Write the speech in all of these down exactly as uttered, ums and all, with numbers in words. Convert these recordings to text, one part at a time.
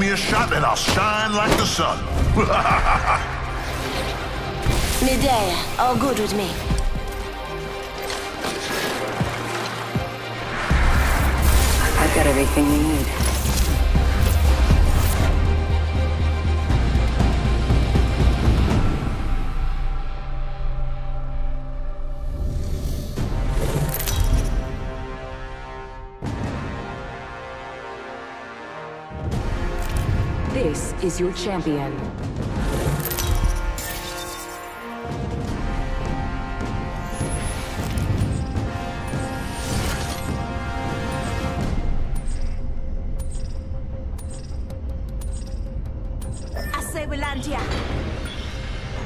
me a shot and I'll shine like the sun. Medea, all good with me. I've got everything you need. This is your champion.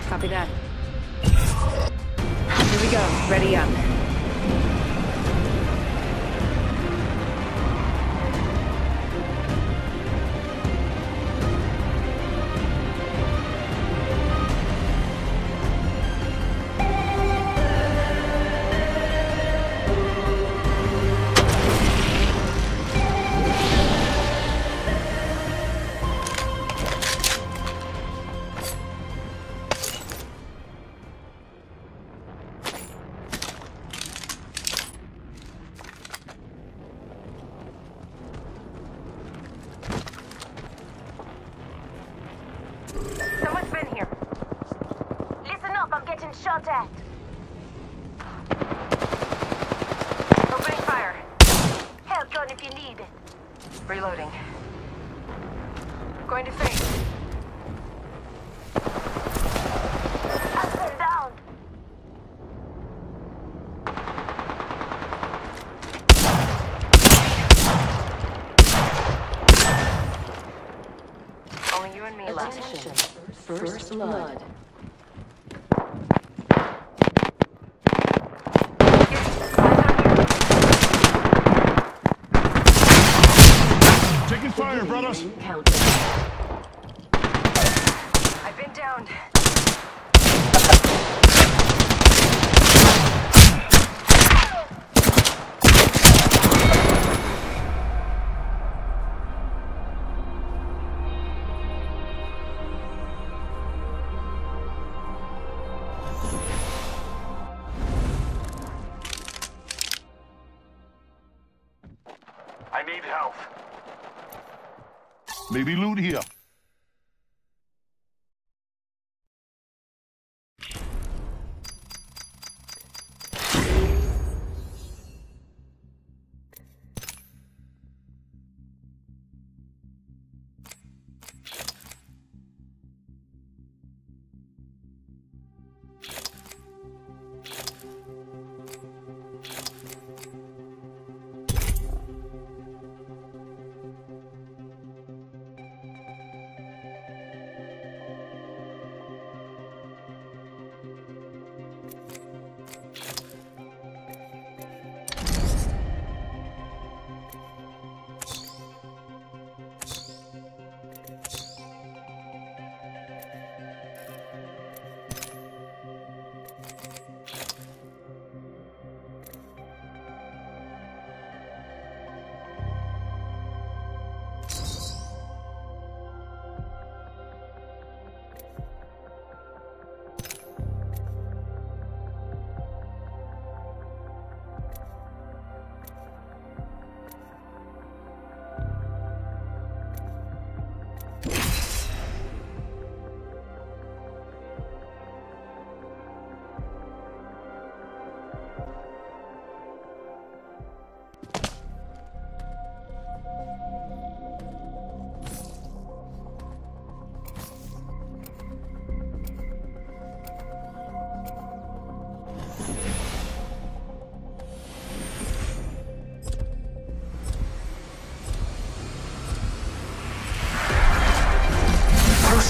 Copy that. Here we go. Ready up. Shot at. Opening fire. Help gun if you need. Reloading. Going to face. Up and down. Only you and me left. Attention. First, First blood. blood. Fire, brothers! I've been downed. I need help. Maybe loot here.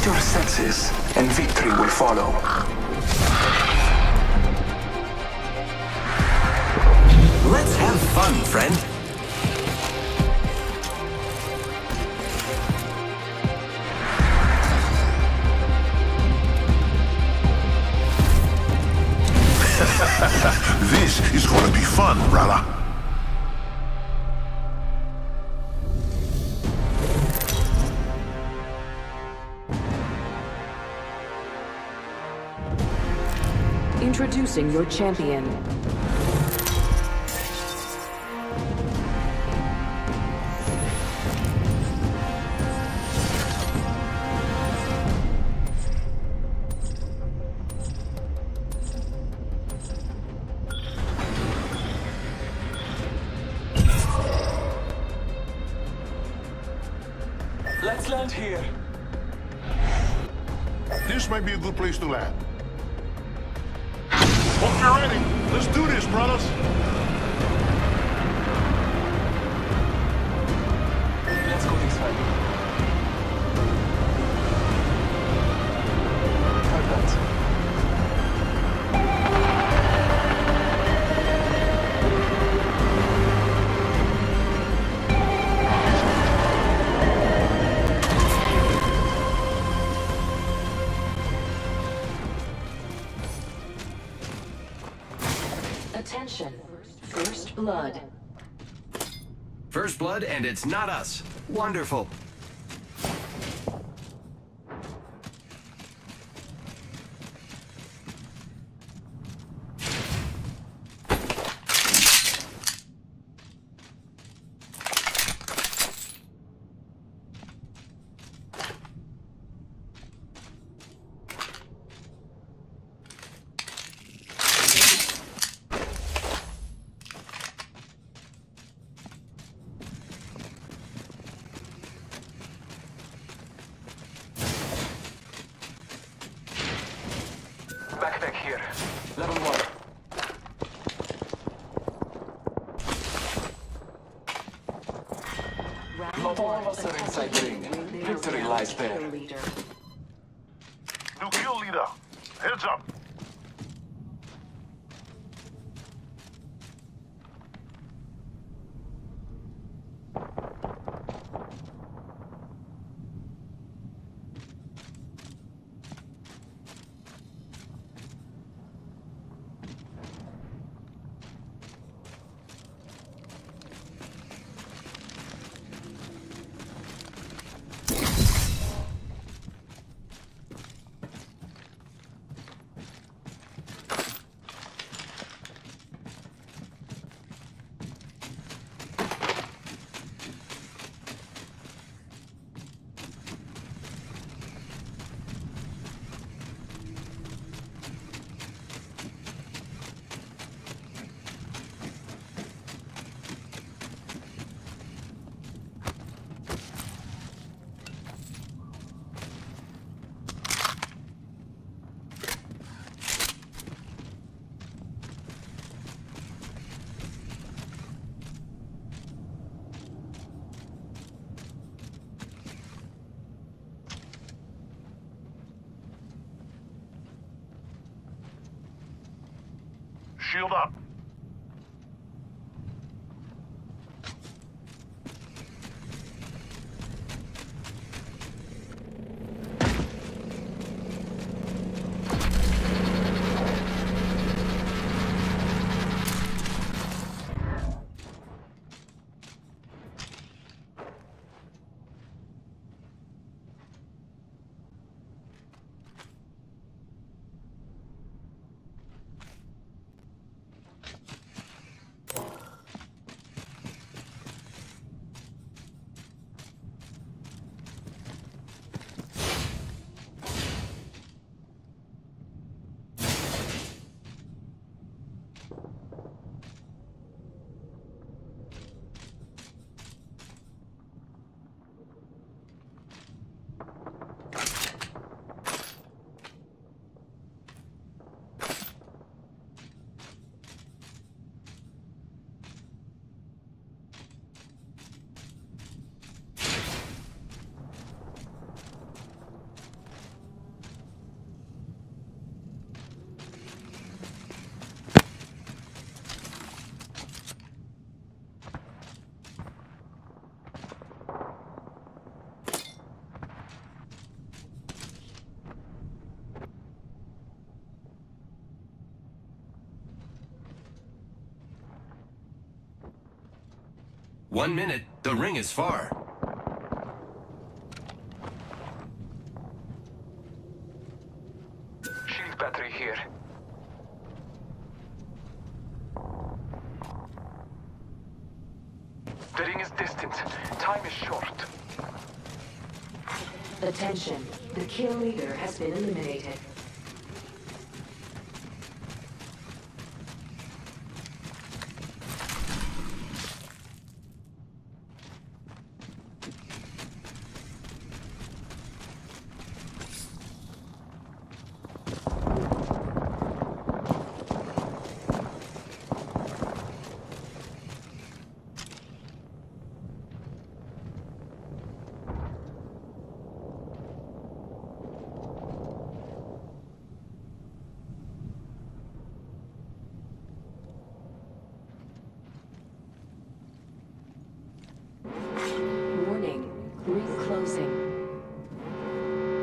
Your senses, and victory will follow. Let's have fun, friend. This is gonna be fun, brother. Introducing your champion. Let's land here. This might be a good place to land. Hope you're ready. Let's do this, brothers. Let's go this way. Like that. Attention. First blood. First blood, and it's not us. Wonderful. Backpack here. Level one. Not all of us are inside the ring. Victory lies there. New kill leader. Heads up. Shield up. One minute, the ring is far. Shield battery here. Attention, the kill leader has been eliminated.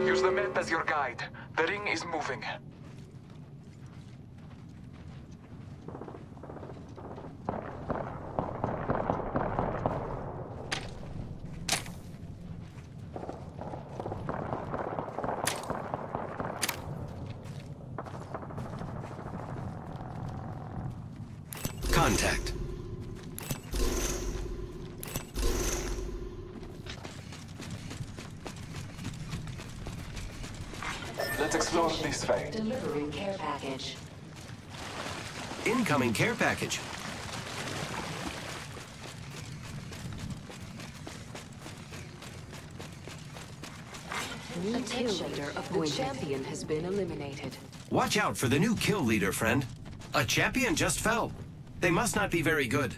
Use the map as your guide. The ring is moving. Contact. Let's explore this way. Delivering care package. Incoming care package. New kill leader appointed. The champion has been eliminated. Watch out for the new kill leader, friend. A champion just fell. They must not be very good.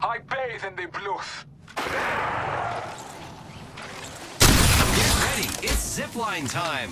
I bathe in the bluff. Get ready, it's zipline time.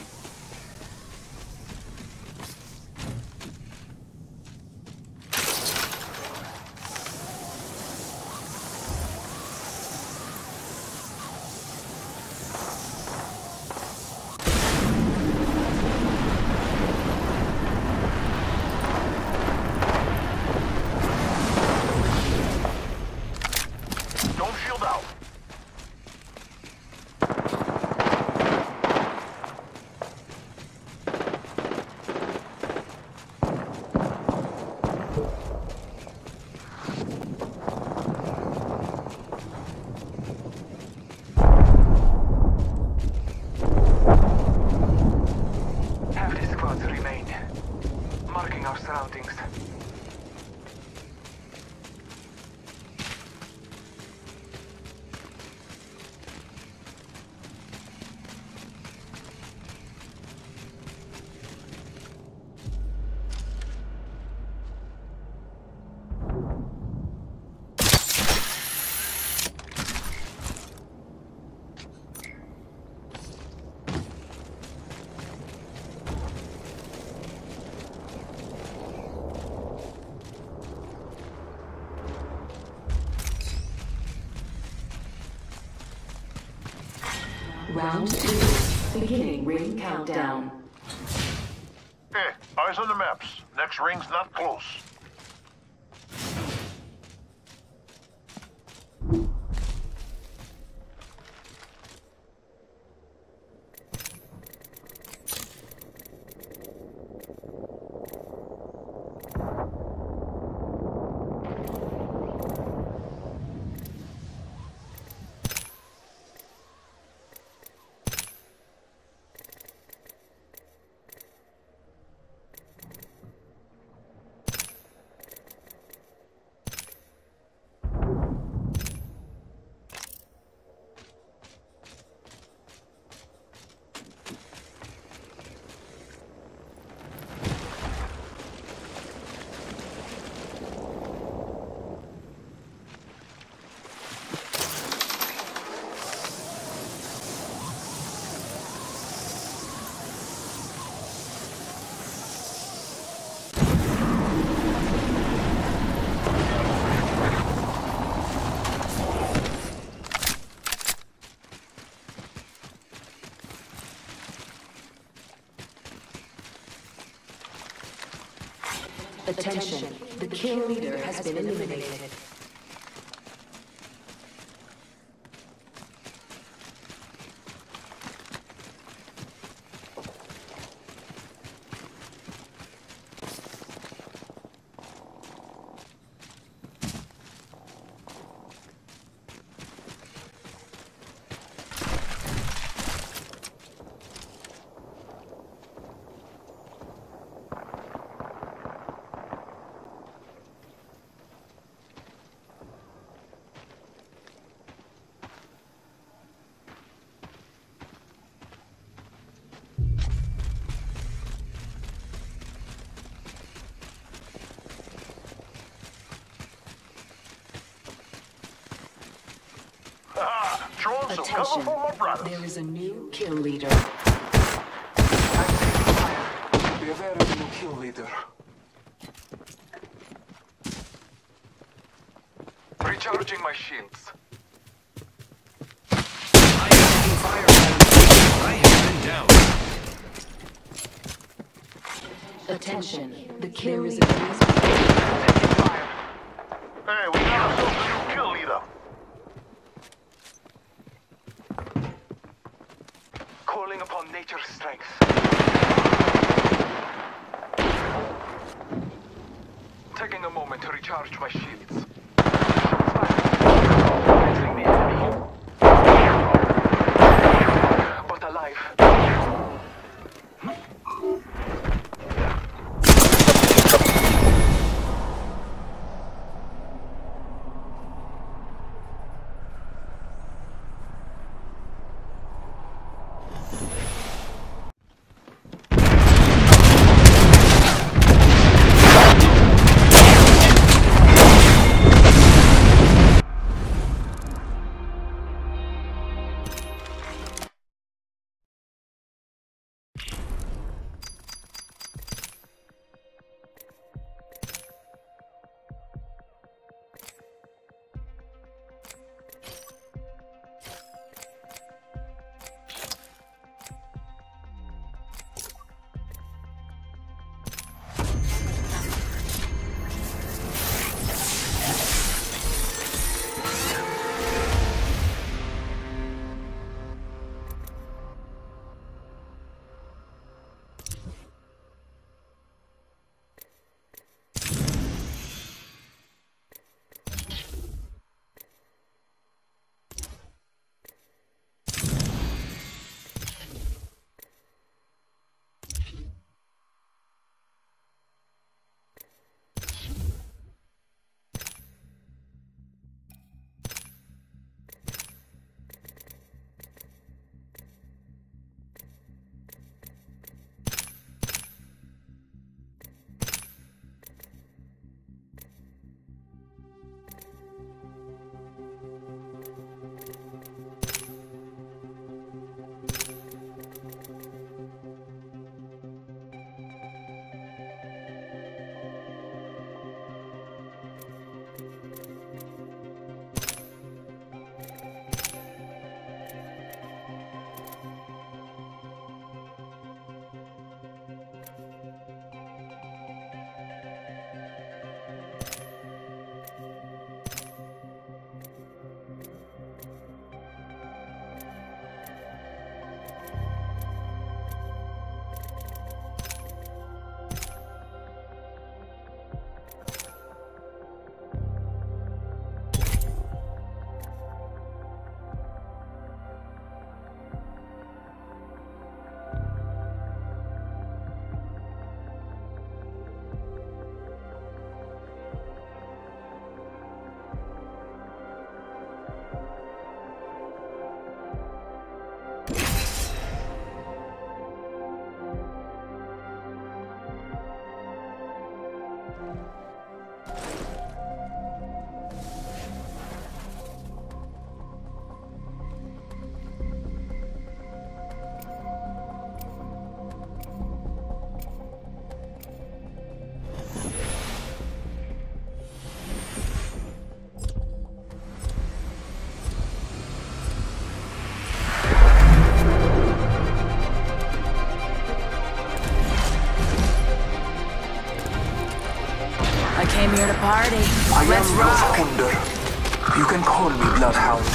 Round two, beginning ring countdown. Hey, eyes on the maps. Next ring's not close. Attention, the kill leader has been eliminated. patrol, so cover for my brother. There is a new kill leader. I'm taking fire. Beware of the new kill leader. Recharging my shields. I am taking fire. I have been down. Attention, the kill is against me. Hey, we got ourselves a new kill leader. Calling upon nature's strength. Taking a moment to recharge my shields. Shots fired. Facing the enemy. But alive. I'm here to party. I Let's am rock. Wonder. You can call me Bloodhound.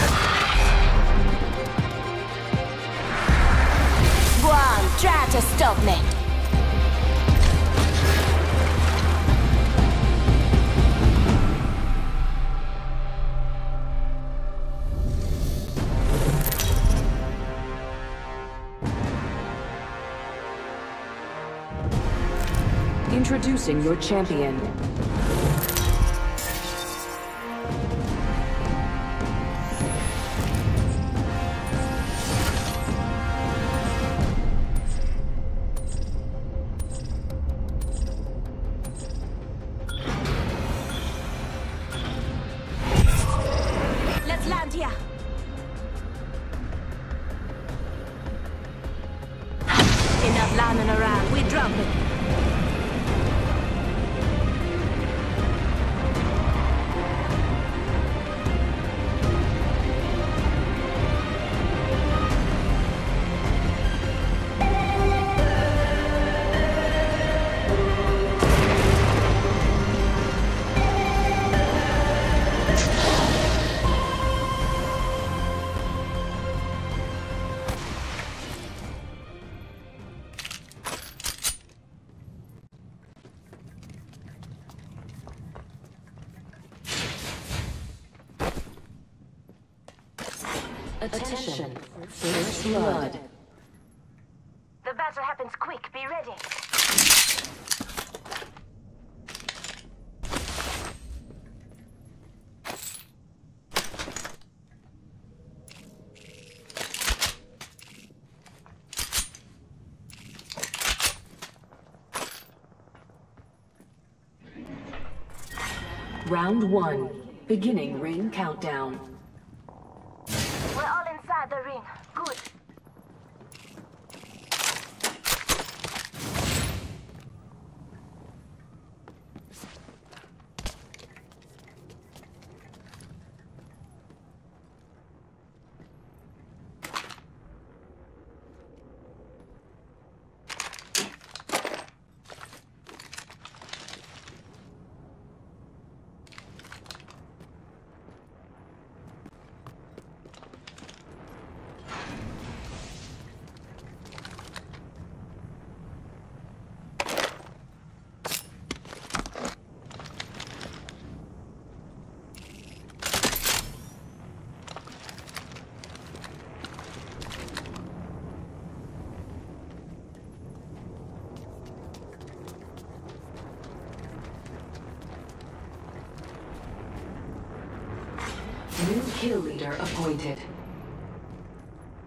One, try to stop me. Introducing your champion. slamming around. We drop it. Attention, first blood. The battle happens quick, be ready. Round one, beginning ring countdown. New kill leader appointed.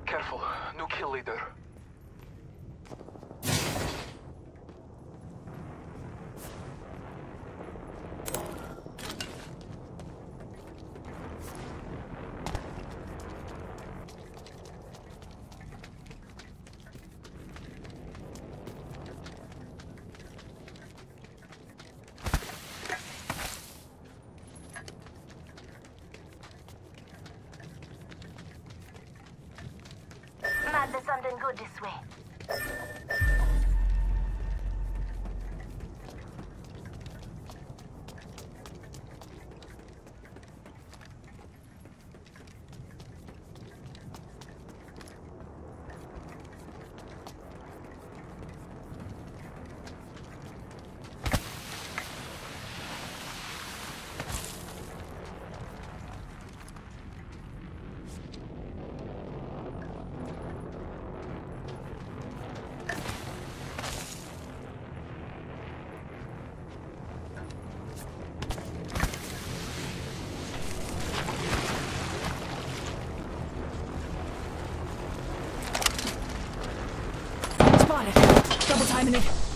Careful, new kill leader. There's something good this way. Double timing it.